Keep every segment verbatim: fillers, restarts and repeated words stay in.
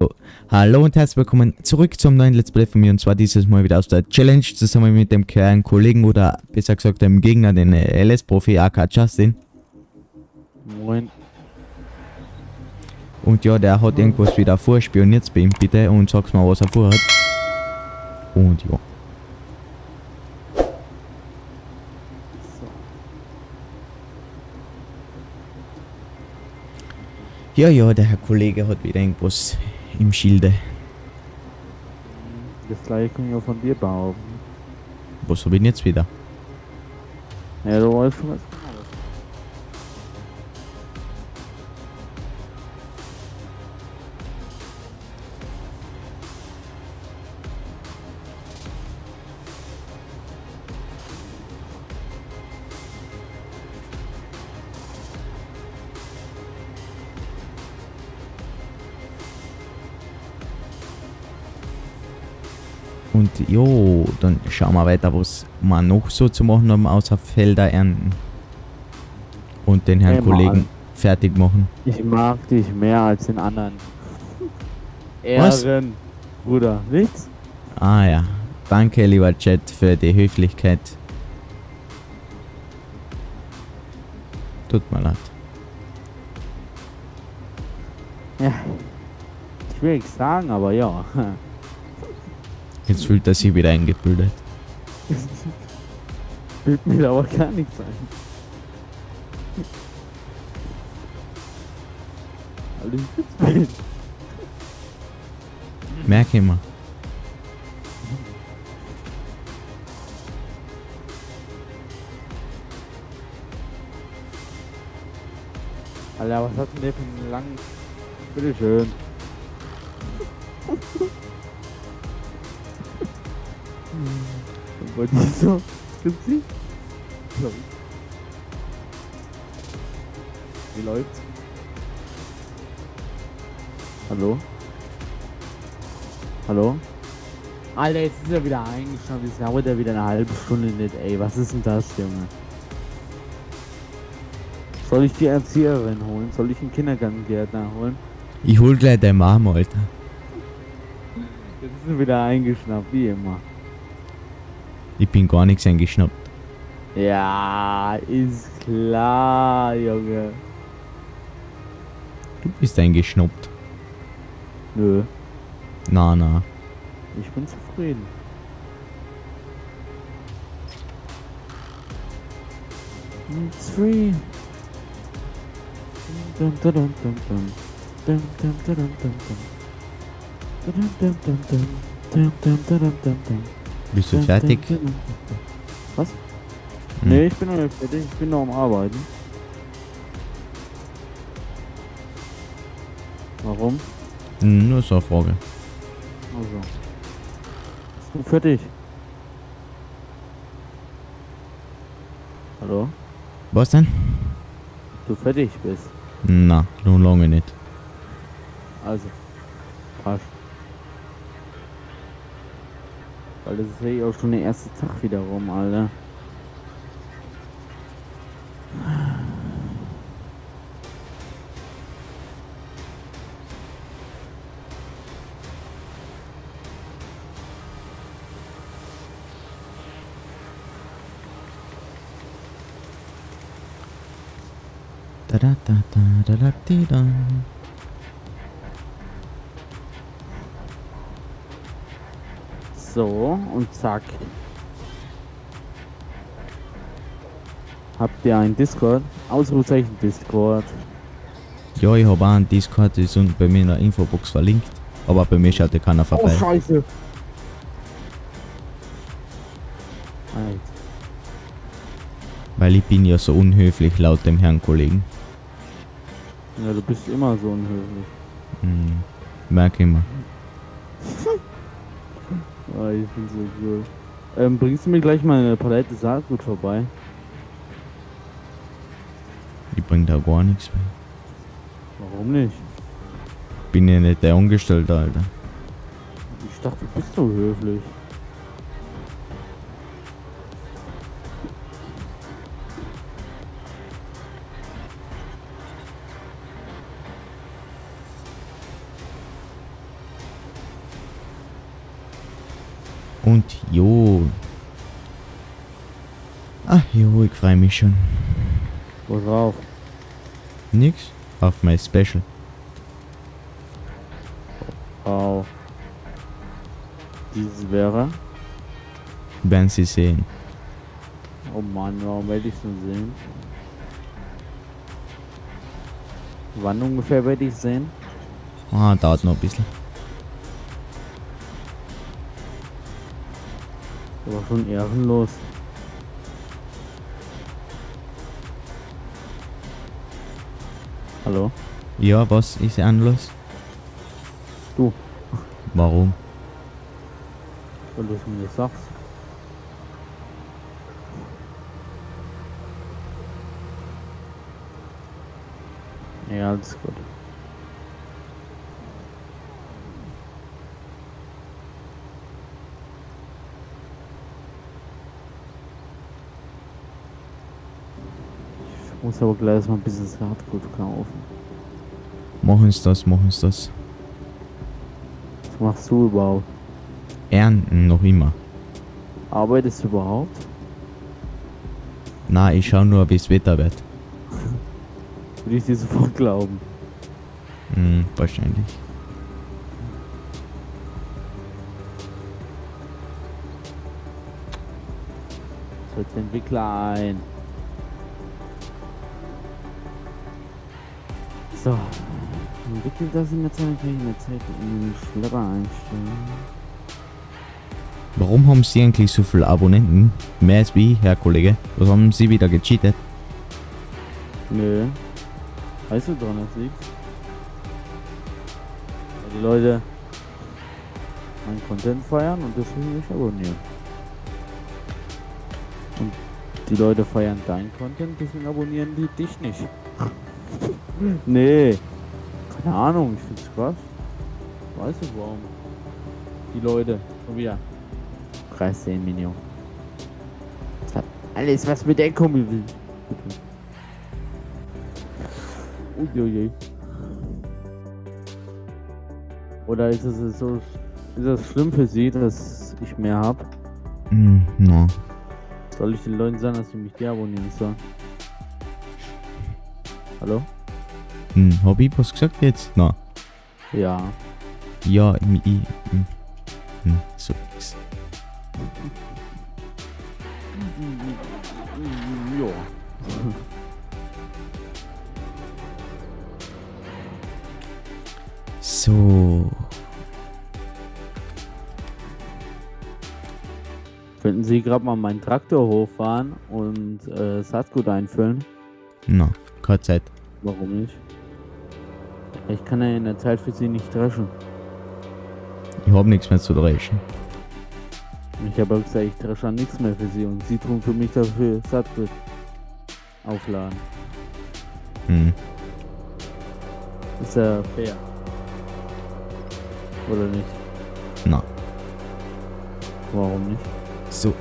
So. Hallo und herzlich willkommen zurück zum neuen Let's Play von mir, und zwar dieses Mal wieder aus der Challenge zusammen mit dem kleinen Kollegen oder besser gesagt dem Gegner, den L S-Profi aka Justin. Moin. Und ja, der hat irgendwas wieder vor, spioniert's bei ihm bitte und sag's mal, was er vorhat. Und ja. Ja, ja, der Herr Kollege hat wieder irgendwas im Schilde. Das gleiche kann ich auch von dir behaupten. Was hab ich denn jetzt wieder? Ja, du weißt schon was. Und jo, dann schauen wir weiter, was wir noch so zu machen haben, außer Felder ernten. Und den Herrn hey, Kollegen Mann. fertig machen. Ich mag dich mehr als den anderen. Was? Ehren, Bruder, nichts? Ah ja, danke lieber Chat für die Höflichkeit. Tut mir leid. Ja, ich will nichts sagen, aber ja. Jetzt fühlt er sich wieder eingebildet. Bild mir aber gar nichts ein. Alles Spitzbild. Merk immer. Alter, was hat denn der für einen langen... Bitteschön. Und wollte ich so, gibt's sie? Wie läuft's? Hallo? Hallo? Alter, jetzt ist er wieder eingeschnappt, jetzt dauert er wieder eine halbe Stunde nicht, ey, was ist denn das, Junge? Soll ich die Erzieherin holen? Soll ich einen Kindergartengärtner holen? Ich hol gleich deine Mama, Alter. Jetzt ist er wieder eingeschnappt, wie immer. Ich bin gar nichts eingeschnappt. Ja, ist klar, Junge. Du bist eingeschnappt. Nö. Na, na. Ich bin zufrieden. It's free. Dum dum dum dum dum. Dum dum dum dum dum. Dum dum dum dum dum dum dum dum. Bist du fertig? Was? Hm. Nee, ich bin noch nicht fertig, ich bin noch am Arbeiten. Warum? Hm, nur so eine Frage. Also. Bist du fertig? Hallo? Was denn? Du fertig bist? Na, nun lange nicht. Also. Passt. Weil das ist ja eh auch schon der erste Tag wieder rum, Alter. Da da da da da da da. So, und zack. Habt ihr einen Discord? Ausrufezeichen Discord. Ja, ich habe auch einen Discord, ist und bei mir in der Infobox verlinkt. Aber bei mir schaut ja keiner vorbei. Oh, Scheiße! Alter. Weil ich bin ja so unhöflich laut dem Herrn Kollegen. Ja, du bist immer so unhöflich. Hm, merke ich immer. Oh, ich bin so cool. Ähm, bringst du mir gleich mal eine Palette Saatgut vorbei? Ich bring da gar nichts mehr. Warum nicht? Bin ja nicht der Angestellte, Alter. Ich dachte, du bist so höflich. Und jo. Ach jo, ich freue mich schon. Worauf? Nix. Auf mein Special. Auf. Dies wäre? Wenn sie sehen. Oh Mann, warum werde ich denn sehen? Wann ungefähr werde ich sehen? Ah, dauert noch ein bisschen. Aber schon ehrenlos. Hallo? Ja, was ist ehrenlos? Du. Warum? Weil du es mir sagst. Ja, alles gut. Ich muss aber gleich mal ein bisschen das Hardcore kaufen. Machen Sie das, machen Sie das. Was machst du überhaupt? Ernten noch immer. Arbeitest du überhaupt? Nein, ich schaue nur, wie es Wetter wird. Würde ich dir sofort glauben. Hm, wahrscheinlich. Setz den Entwickler ein. So. Entwickelt das in der Zeit, kann ich in der Zeit in den Schlepper einstellen. Warum haben Sie eigentlich so viele Abonnenten? Mehr als wie, Herr Kollege. Was haben Sie wieder gecheatet? Nö. Weißt du dran, das liegt? Die Leute meinen Content feiern und deswegen nicht abonnieren. Und die Leute feiern deinen Content, deswegen abonnieren die dich nicht. Nee. Keine Ahnung, ich find's krass. Weißt du warum? Die Leute, schon wieder. dreizehn Millionen. Das hat alles was mit der Kombi will. Uiuiui. Oder ist es so, ist das schlimm für Sie, dass ich mehr habe? Mm, no. Soll ich den Leuten sagen, dass sie mich deabonnieren sollen? Hallo? Hm, hab ich was gesagt jetzt? Na. No. Ja. Ja, ich, ich, ich, so nix. Ja. So. Könnten Sie gerade mal meinen Traktor hochfahren und äh, Saatgut einfüllen? Na, no, keine Zeit. Warum nicht? Ich kann ja in der Zeit für Sie nicht dreschen. Ich habe nichts mehr zu dreschen. Ich habe gesagt, ich dresche nichts mehr für Sie und Sie tun für mich dafür Saatgut aufladen. Hm. Ist ja fair. Oder nicht? Na. Warum nicht? So.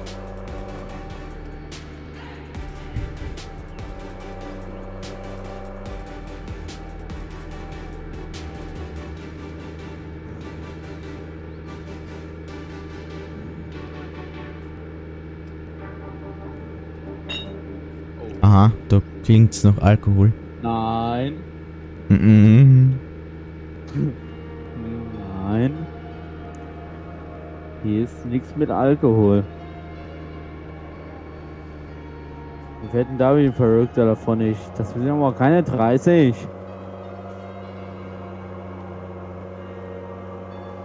Aha, da klingt's nach Alkohol. Nein. Mm-mm. Nein. Hier ist nichts mit Alkohol. Wir fährten da wie ein Verrückter davon nicht. Das sind aber keine dreißig.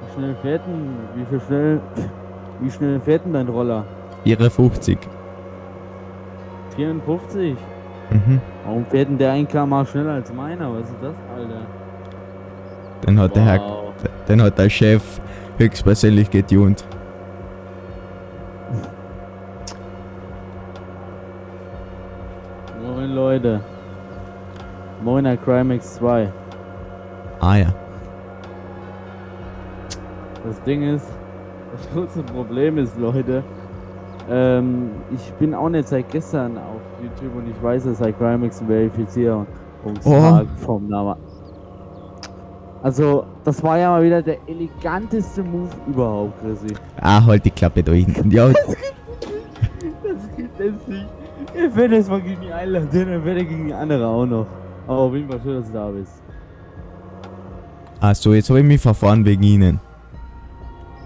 Wie schnell fährt denn, wie viel schnell, wie schnell fährt denn dein Roller? Ihre fünfzig. vierundfünfzig? Mhm. Warum fährt denn der ein Kilometer schneller als meiner? Was ist das, Alter? Den hat, wow. der, Herr, den hat der Chef höchstpersönlich getunt. Moin Leute. Moin Herr Grimax zwei. Ah ja. Das Ding ist, das große Problem ist, Leute, Ähm, ich bin auch nicht seit gestern auf YouTube und ich weiß, dass ich Grimax verifiziere und oh. Vom Namen. Also, Das war ja mal wieder der eleganteste Move überhaupt, Chrissy. Ah, halt die Klappe da hinten. Ja. Das gibt es nicht. Ich werde es mal gegen die eine, dann werde ich gegen die andere auch noch. Aber auf jeden Fall schön, dass du da bist. Achso, jetzt habe ich mich verfahren wegen Ihnen.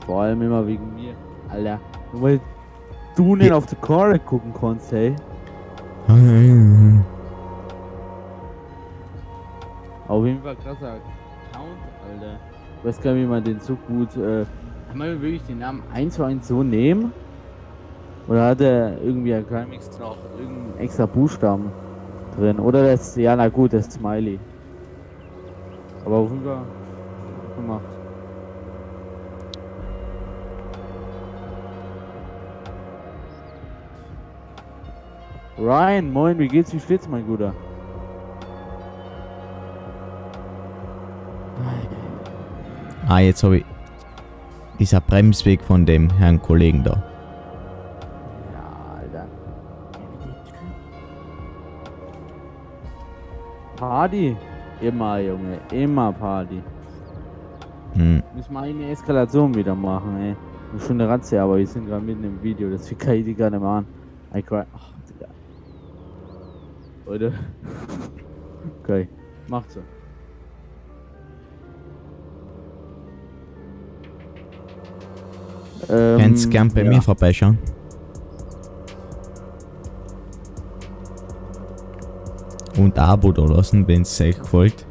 Vor allem immer wegen mir. Alter, weil du nicht auf die Karre gucken konntest, hey. Auf jeden Fall krasser Account, Alter. Ich weiß gar nicht, wie man den so gut. Äh, kann man wirklich den Namen eins zu eins so nehmen? Oder hat er irgendwie ein Grimax drauf, irgendeinen extra Buchstaben drin? Oder das, ja, na gut, das Smiley. Aber auf jeden Fall gemacht. Ryan, moin, wie geht's, wie steht's, mein Guter? Ah, jetzt habe ich dieser Bremsweg von dem Herrn Kollegen da. Ja, Alter. Party? Immer, Junge, immer Party. Hm. Müssen wir eine Eskalation wieder machen, ey. Eine schöne Ratze, aber wir sind gerade mitten im Video, das kann ich die gar nicht mehr an. I cry. Ach, Digga. Leute. Okay, macht so. Ähm, Kannst gern bei ja. mir vorbeischauen. Und ein Abo da lassen, wenn es euch gefällt.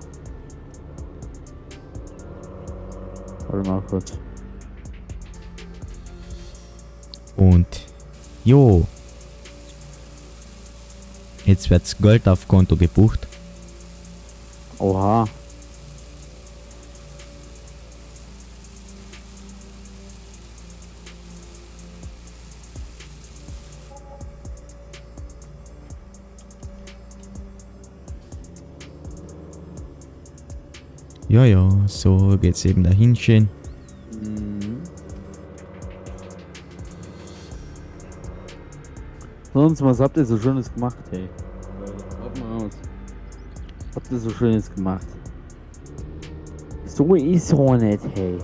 Warte mal kurz. Und jo. Jetzt wird's Geld auf Konto gebucht. Oha. Ja, ja, so geht's eben dahin schön. Mhm. Sonst, was habt ihr so Schönes gemacht, hey? Schaut mal aus. Was habt ihr so Schönes gemacht? So ist auch nicht, hey.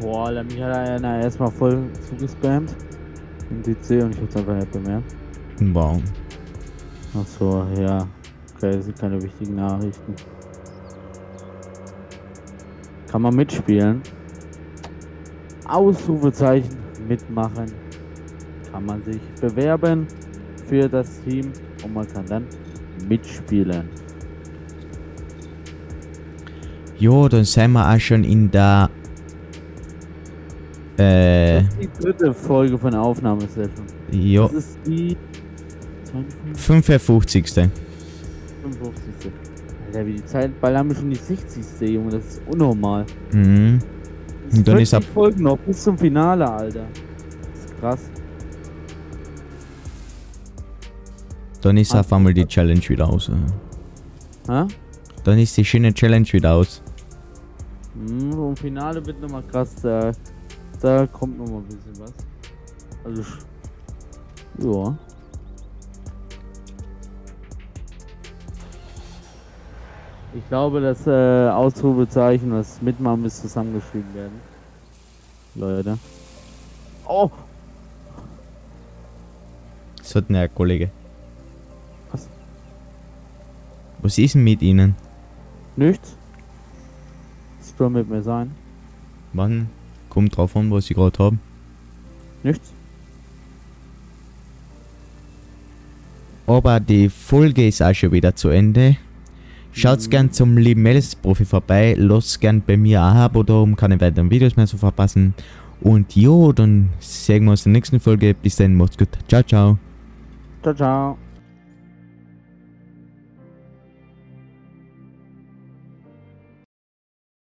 Boah, Alter, mich hat einer erstmal voll zugespammt im D C und ich hab's einfach nicht bemerkt. Wow. Ach so, ja. Okay, das sind keine wichtigen Nachrichten. Kann man mitspielen? Ausrufezeichen mitmachen. Kann man sich bewerben für das Team und man kann dann mitspielen. Jo, dann sind wir auch schon in der Das ist die dritte Folge von der Aufnahmesession. Jo. Das ist die fünfundfünfzigste fünfundfünfzigste Alter, wie die Zeit, bald haben wir schon die sechzigste Junge, das ist unnormal. Mhm. Und dann ist ab Folgen noch bis zum Finale, Alter. Das ist krass. Dann ist auf einmal die Challenge wieder aus. Hä? Dann ist die schöne Challenge wieder aus. Mhm, und Finale wird nochmal krass. Da Da kommt noch mal ein bisschen was. Also, ja. Ich glaube, das äh, Ausrufezeichen, das mitmachen muss, zusammengeschrieben werden. Leute. Oh! Das hat ein Kollege. Was? Was ist denn mit Ihnen? Nichts. Das soll mit mir sein. Wann? Kommt drauf an, was sie gerade haben. Nichts. Aber die Folge ist auch schon wieder zu Ende. Schaut mhm. gern zum lieben L S-Profi vorbei. Lasst gern bei mir ein Abo da, um keine weiteren Videos mehr zu verpassen. Und jo, dann sehen wir uns in der nächsten Folge. Bis dann, macht's gut. Ciao, ciao. Ciao, ciao.